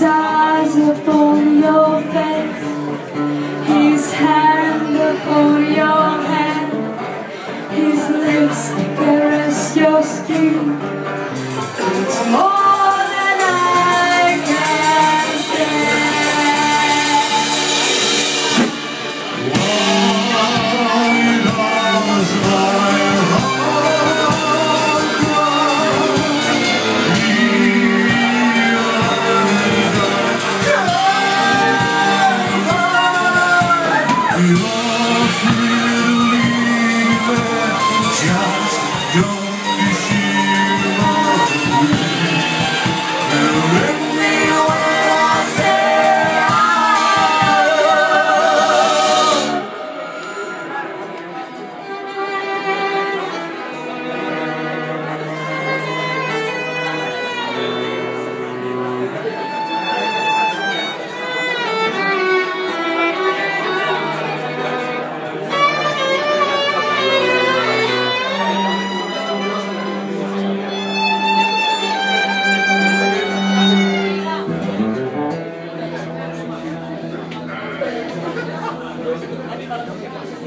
his eyes upon your face, his hand upon your hand, his lips caress your skin. It's more than I can say. Why does my heart I